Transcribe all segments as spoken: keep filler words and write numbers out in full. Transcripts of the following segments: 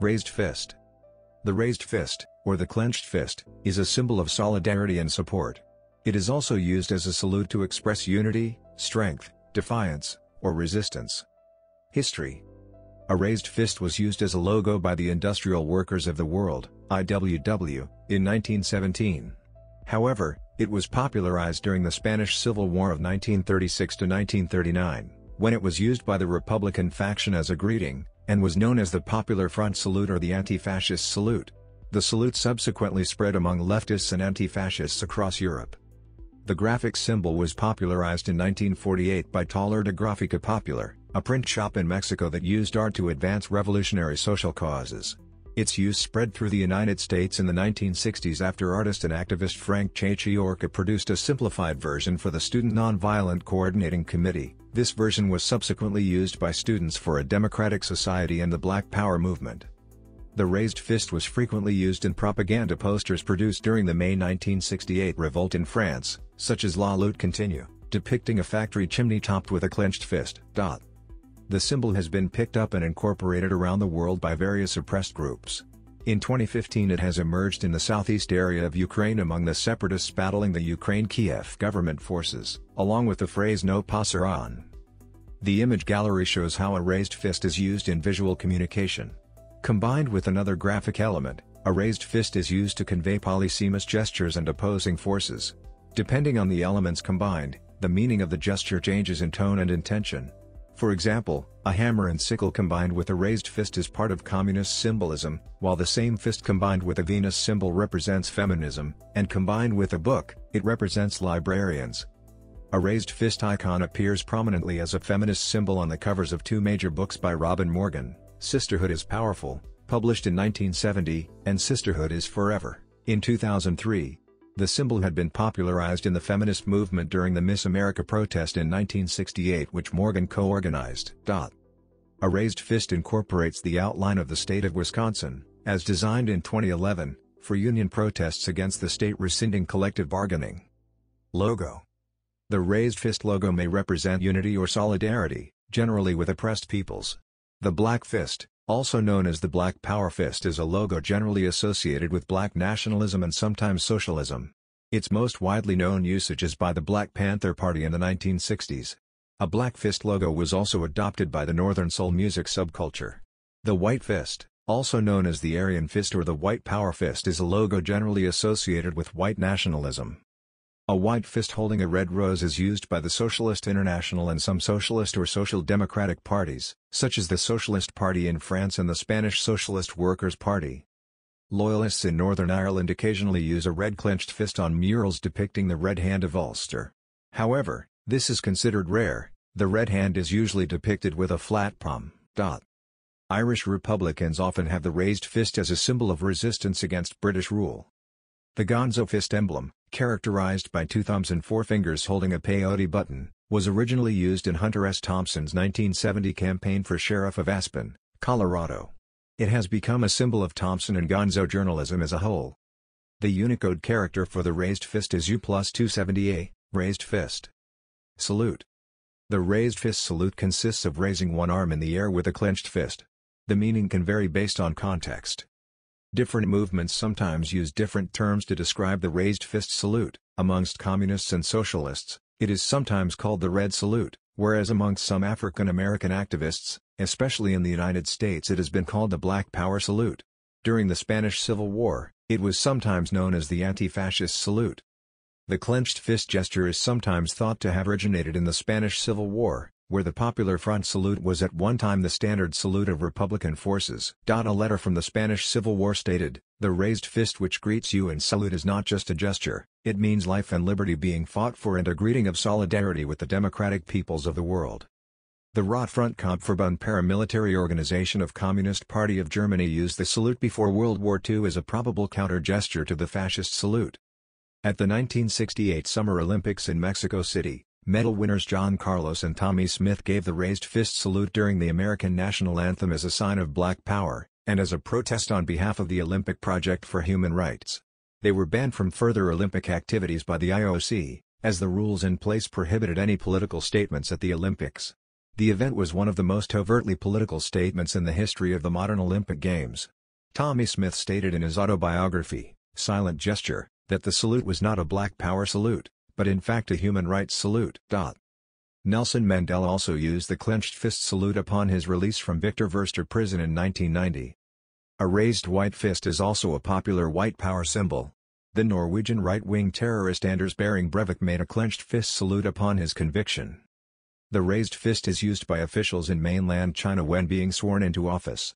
Raised fist. The raised fist, or the clenched fist, is a symbol of solidarity and support. It is also used as a salute to express unity, strength, defiance, or resistance. History. A raised fist was used as a logo by the Industrial Workers of the World, I W W, in nineteen seventeen. However, it was popularized during the Spanish Civil War of nineteen thirty-six to nineteen thirty-nine, when it was used by the Republican faction as a greeting, and was known as the Popular Front Salute or the Anti-Fascist Salute. The salute subsequently spread among leftists and anti-fascists across Europe. The graphic symbol was popularized in nineteen forty-eight by Taller de Gráfica Popular, a print shop in Mexico that used art to advance revolutionary social causes. Its use spread through the United States in the nineteen sixties after artist and activist Frank Charchiorca produced a simplified version for the Student Nonviolent Coordinating Committee. This version was subsequently used by Students for a Democratic Society and the Black Power movement. The raised fist was frequently used in propaganda posters produced during the May nineteen sixty-eight revolt in France, such as La Lutte Continue, depicting a factory chimney topped with a clenched fist. The symbol has been picked up and incorporated around the world by various oppressed groups. In twenty fifteen it has emerged in the southeast area of Ukraine among the separatists battling the Ukraine-Kiev government forces, along with the phrase "No Passaran." The image gallery shows how a raised fist is used in visual communication. Combined with another graphic element, a raised fist is used to convey polysemous gestures and opposing forces. Depending on the elements combined, the meaning of the gesture changes in tone and intention. For example, a hammer and sickle combined with a raised fist is part of communist symbolism, while the same fist combined with a Venus symbol represents feminism, and combined with a book, it represents librarians. A raised fist icon appears prominently as a feminist symbol on the covers of two major books by Robin Morgan: Sisterhood is Powerful, published in nineteen seventy, and Sisterhood is Forever, in two thousand three. The symbol had been popularized in the feminist movement during the Miss America protest in nineteen sixty-eight, which Morgan co-organized. A raised fist incorporates the outline of the state of Wisconsin, as designed in twenty eleven, for union protests against the state rescinding collective bargaining. Logo. The raised fist logo may represent unity or solidarity, generally with oppressed peoples. The black fist, also known as the Black Power Fist, is a logo generally associated with black nationalism and sometimes socialism. Its most widely known usage is by the Black Panther Party in the nineteen sixties. A black fist logo was also adopted by the Northern Soul Music subculture. The white fist, also known as the Aryan Fist or the White Power Fist, is a logo generally associated with white nationalism. A white fist holding a red rose is used by the Socialist International and some socialist or social democratic parties, such as the Socialist Party in France and the Spanish Socialist Workers' Party. Loyalists in Northern Ireland occasionally use a red clenched fist on murals depicting the Red Hand of Ulster. However, this is considered rare. The red hand is usually depicted with a flat palm. Irish Republicans often have the raised fist as a symbol of resistance against British rule. The Gonzo fist emblem, characterized by two thumbs and four fingers holding a peyote button, was originally used in Hunter S. Thompson's nineteen seventy campaign for sheriff of Aspen, Colorado. It has become a symbol of Thompson and Gonzo journalism as a whole. The Unicode character for the raised fist is U plus two seventy A, raised fist. Salute. The raised fist salute consists of raising one arm in the air with a clenched fist. The meaning can vary based on context. Different movements sometimes use different terms to describe the raised fist salute. Amongst communists and socialists, it is sometimes called the Red Salute, whereas amongst some African American activists, especially in the United States, it has been called the Black Power Salute. During the Spanish Civil War, it was sometimes known as the Anti-Fascist Salute. The clenched fist gesture is sometimes thought to have originated in the Spanish Civil War, where the Popular Front salute was at one time the standard salute of Republican forces. A letter from the Spanish Civil War stated, "The raised fist which greets you in salute is not just a gesture, it means life and liberty being fought for and a greeting of solidarity with the democratic peoples of the world." The Rotfrontkämpferbund paramilitary organization of Communist Party of Germany used the salute before World War Two as a probable counter-gesture to the fascist salute. At the nineteen sixty-eight Summer Olympics in Mexico City, medal winners John Carlos and Tommy Smith gave the raised fist salute during the American national anthem as a sign of black power, and as a protest on behalf of the Olympic Project for Human Rights. They were banned from further Olympic activities by the I O C, as the rules in place prohibited any political statements at the Olympics. The event was one of the most overtly political statements in the history of the modern Olympic Games. Tommy Smith stated in his autobiography, Silent Gesture, that the salute was not a black power salute, but in fact a human rights salute. Nelson Mandela also used the clenched fist salute upon his release from Victor Verster prison in nineteen ninety. A raised white fist is also a popular white power symbol. The Norwegian right-wing terrorist Anders Behring Breivik made a clenched fist salute upon his conviction. The raised fist is used by officials in mainland China when being sworn into office.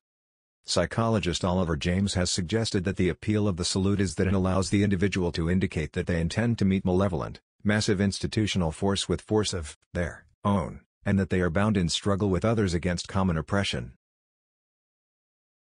Psychologist Oliver James has suggested that the appeal of the salute is that it allows the individual to indicate that they intend to meet malevolent, massive institutional force with force of their own, and that they are bound in struggle with others against common oppression.